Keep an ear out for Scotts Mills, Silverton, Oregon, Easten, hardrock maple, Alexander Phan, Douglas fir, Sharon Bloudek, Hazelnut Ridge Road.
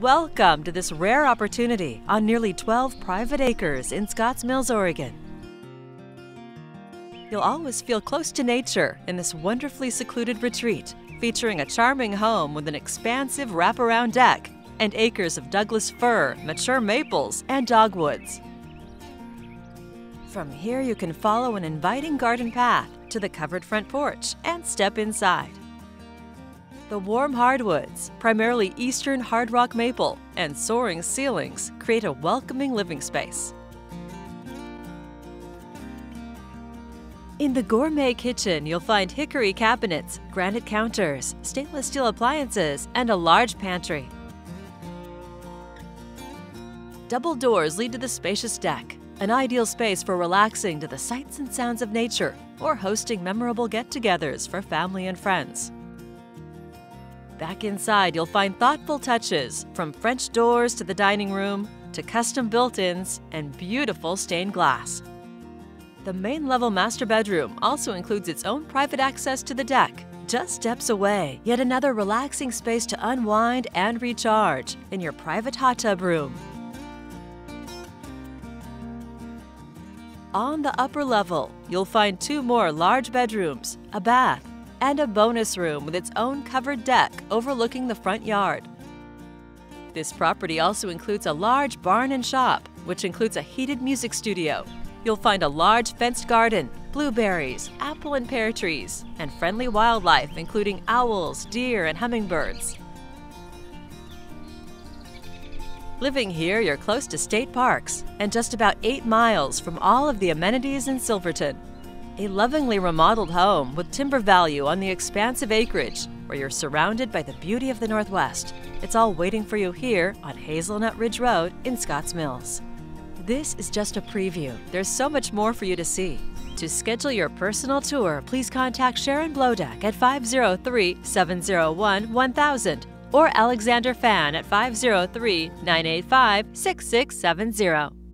Welcome to this rare opportunity on nearly 12 private acres in Scotts Mills, Oregon. You'll always feel close to nature in this wonderfully secluded retreat, featuring a charming home with an expansive wraparound deck and acres of Douglas fir, mature maples, and dogwoods. From here, you can follow an inviting garden path to the covered front porch and step inside. The warm hardwoods, primarily eastern hard rock maple, and soaring ceilings create a welcoming living space. In the gourmet kitchen, you'll find hickory cabinets, granite counters, stainless steel appliances, and a large pantry. Double doors lead to the spacious deck, an ideal space for relaxing to the sights and sounds of nature or hosting memorable get-togethers for family and friends. Back inside, you'll find thoughtful touches, from French doors to the dining room, to custom built-ins and beautiful stained glass. The main level master bedroom also includes its own private access to the deck, just steps away, yet another relaxing space to unwind and recharge in your private hot tub room. On the upper level, you'll find two more large bedrooms, a bath, and a bonus room with its own covered deck overlooking the front yard. This property also includes a large barn and shop, which includes a heated music studio. You'll find a large fenced garden, blueberries, apple and pear trees, and friendly wildlife including owls, deer, and hummingbirds. Living here, you're close to state parks and just about 8 miles from all of the amenities in Silverton. A lovingly remodeled home with timber value on the expansive acreage where you're surrounded by the beauty of the Northwest. It's all waiting for you here on Hazelnut Ridge Road in Scotts Mills. This is just a preview. There's so much more for you to see. To schedule your personal tour, please contact Sharon Bloudek at 503-701-1000 or Alexander Phan at 503-985-6670.